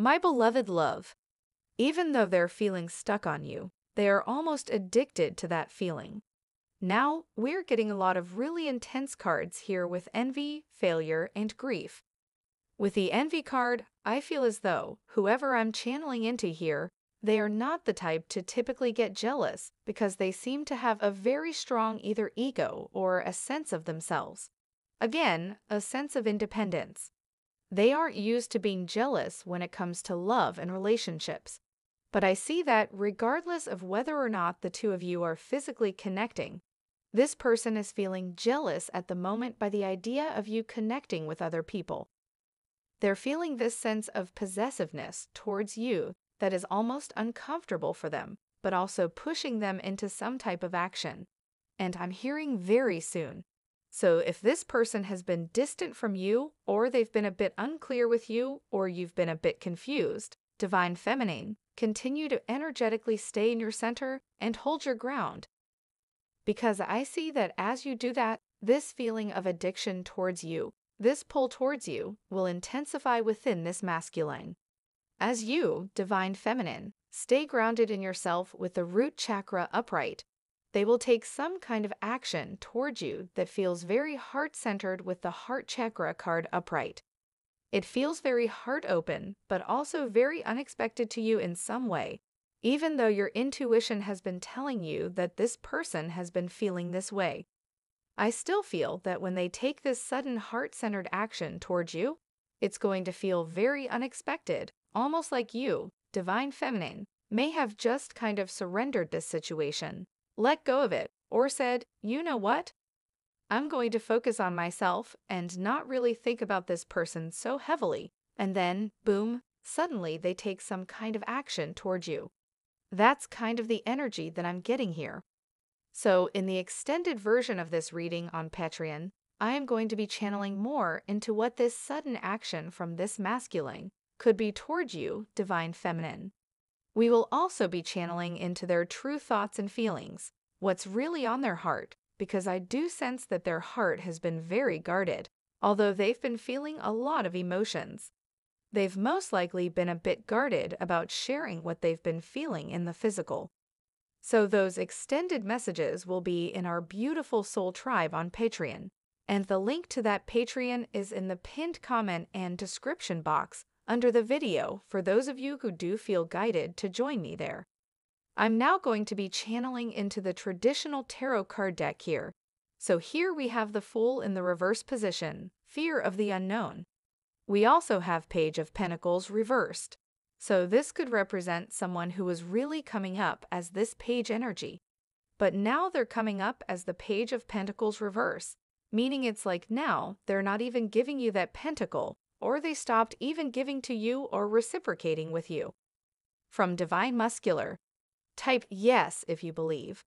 My beloved love, even though they're feeling stuck on you, they are almost addicted to that feeling. Now, we're getting a lot of really intense cards here with envy, failure, and grief. With the envy card, I feel as though whoever I'm channeling into here, they are not the type to typically get jealous because they seem to have a very strong either ego or a sense of themselves. Again, a sense of independence. They aren't used to being jealous when it comes to love and relationships. But I see that regardless of whether or not the two of you are physically connecting, this person is feeling jealous at the moment by the idea of you connecting with other people. They're feeling this sense of possessiveness towards you that is almost uncomfortable for them, but also pushing them into some type of action. And I'm hearing very soon. So if this person has been distant from you, or they've been a bit unclear with you, or you've been a bit confused, Divine Feminine, continue to energetically stay in your center and hold your ground. Because I see that as you do that, this feeling of addiction towards you, this pull towards you, will intensify within this masculine. As you, Divine Feminine, stay grounded in yourself with the root chakra upright, they will take some kind of action towards you that feels very heart-centered with the heart chakra card upright. It feels very heart-open, but also very unexpected to you in some way, even though your intuition has been telling you that this person has been feeling this way. I still feel that when they take this sudden heart-centered action towards you, it's going to feel very unexpected, almost like you, Divine Feminine, may have just kind of surrendered this situation, let go of it, or said, you know what? I'm going to focus on myself and not really think about this person so heavily, and then, boom, suddenly they take some kind of action towards you. That's kind of the energy that I'm getting here. So, in the extended version of this reading on Patreon, I am going to be channeling more into what this sudden action from this masculine could be towards you, Divine Feminine. We will also be channeling into their true thoughts and feelings, what's really on their heart, because I do sense that their heart has been very guarded, although they've been feeling a lot of emotions. They've most likely been a bit guarded about sharing what they've been feeling in the physical. So those extended messages will be in our beautiful Soul Tribe on Patreon, and the link to that Patreon is in the pinned comment and description box under the video for those of you who do feel guided to join me there. I'm now going to be channeling into the traditional tarot card deck here. So here we have the Fool in the reverse position, fear of the unknown. We also have Page of Pentacles reversed. So this could represent someone who was really coming up as this page energy. But now they're coming up as the Page of Pentacles reverse, meaning it's like now they're not even giving you that pentacle, or they stopped even giving to you or reciprocating with you. From Divine Muscular, type yes if you believe.